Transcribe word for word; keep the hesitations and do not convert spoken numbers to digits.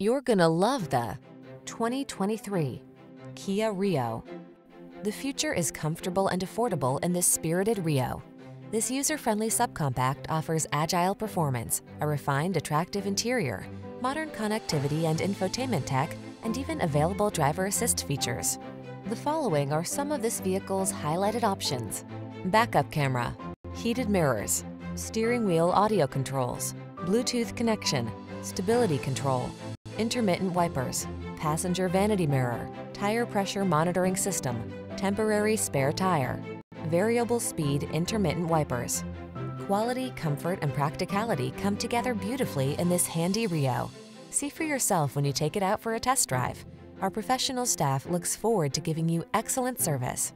You're gonna love the twenty twenty-three Kia Rio. The future is comfortable and affordable in this spirited Rio. This user-friendly subcompact offers agile performance, a refined, attractive interior, modern connectivity and infotainment tech, and even available driver assist features. The following are some of this vehicle's highlighted options: backup camera, heated mirrors, steering wheel audio controls, Bluetooth connection, stability control, intermittent wipers, passenger vanity mirror, tire pressure monitoring system, temporary spare tire, variable speed intermittent wipers. Quality, comfort, and practicality come together beautifully in this handy Rio. See for yourself when you take it out for a test drive. Our professional staff looks forward to giving you excellent service.